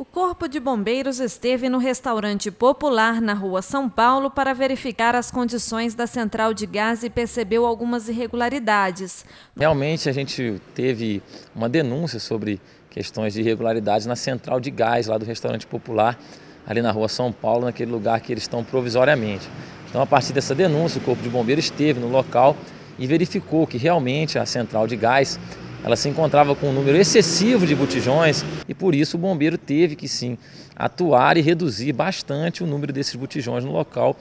O Corpo de Bombeiros esteve no Restaurante Popular, na Rua São Paulo, para verificar as condições da Central de Gás e percebeu algumas irregularidades. Realmente a gente teve uma denúncia sobre questões de irregularidades na Central de Gás, lá do Restaurante Popular, ali na Rua São Paulo, naquele lugar que eles estão provisoriamente. Então, a partir dessa denúncia, o Corpo de Bombeiros esteve no local e verificou que realmente a Central de Gás ela se encontrava com um número excessivo de botijões e por isso o bombeiro teve que sim atuar e reduzir bastante o número desses botijões no local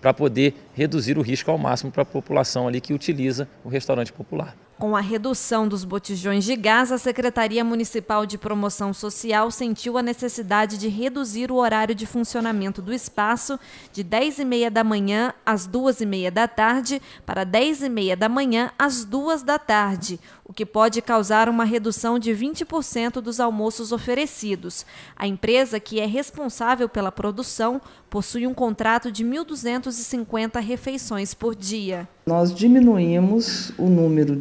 para poder reduzir o risco ao máximo para a população ali que utiliza o Restaurante Popular. Com a redução dos botijões de gás, a Secretaria Municipal de Promoção Social sentiu a necessidade de reduzir o horário de funcionamento do espaço de 10h30 da manhã às 14h30 da tarde para 10h30 da manhã às 14h da tarde, o que pode causar uma redução de 20% dos almoços oferecidos. A empresa, que é responsável pela produção, possui um contrato de 1.250 refeições por dia. Nós diminuímos o número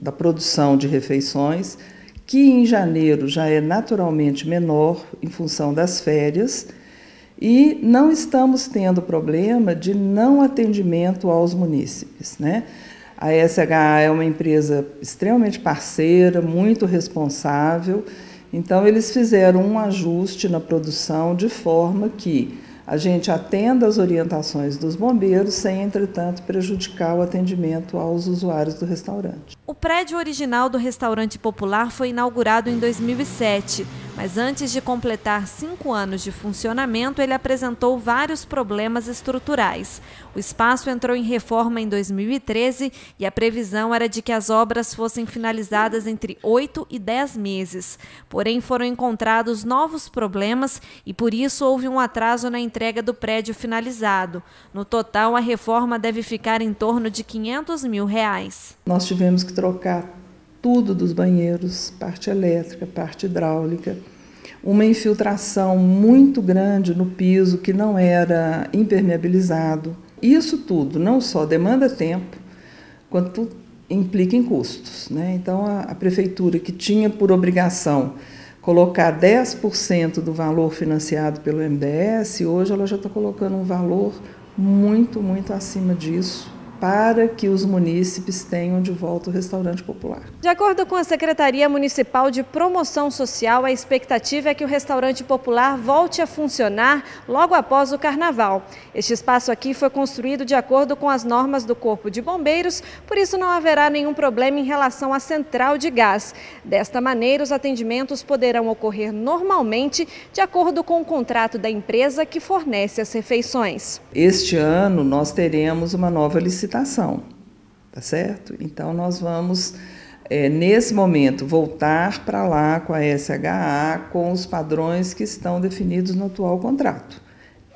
da produção de refeições, que em janeiro já é naturalmente menor em função das férias, e não estamos tendo problema de não atendimento aos munícipes, né? A SHA é uma empresa extremamente parceira, muito responsável, então eles fizeram um ajuste na produção de forma que a gente atenda às orientações dos bombeiros sem, entretanto, prejudicar o atendimento aos usuários do restaurante. O prédio original do Restaurante Popular foi inaugurado em 2007, mas antes de completar 5 anos de funcionamento, ele apresentou vários problemas estruturais. O espaço entrou em reforma em 2013 e a previsão era de que as obras fossem finalizadas entre 8 e 10 meses. Porém, foram encontrados novos problemas e, por isso, houve um atraso na entrega do prédio finalizado. No total, a reforma deve ficar em torno de R$ 500 mil. Nós tivemos que trocar tudo dos banheiros, parte elétrica, parte hidráulica, uma infiltração muito grande no piso que não era impermeabilizado. Isso tudo não só demanda tempo, quanto implica em custos, né? Então, a prefeitura, que tinha por obrigação colocar 10% do valor financiado pelo MBS, hoje ela já está colocando um valor muito, muito acima disso, para que os munícipes tenham de volta o Restaurante Popular. De acordo com a Secretaria Municipal de Promoção Social, a expectativa é que o Restaurante Popular volte a funcionar logo após o Carnaval. Este espaço aqui foi construído de acordo com as normas do Corpo de Bombeiros, por isso não haverá nenhum problema em relação à Central de Gás. Desta maneira, os atendimentos poderão ocorrer normalmente, de acordo com o contrato da empresa que fornece as refeições. Este ano nós teremos uma nova licitação. Tá certo? Então, nós vamos, nesse momento, voltar para lá com a SHA, com os padrões que estão definidos no atual contrato.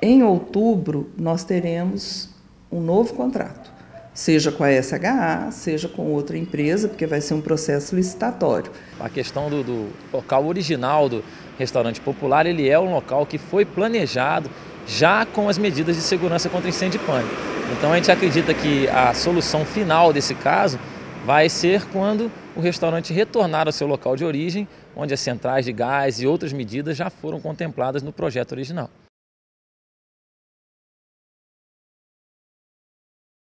Em outubro, nós teremos um novo contrato, seja com a SHA, seja com outra empresa, porque vai ser um processo licitatório. A questão do local original do Restaurante Popular, ele é um local que foi planejado já com as medidas de segurança contra incêndio e pânico. Então a gente acredita que a solução final desse caso vai ser quando o restaurante retornar ao seu local de origem, onde as centrais de gás e outras medidas já foram contempladas no projeto original.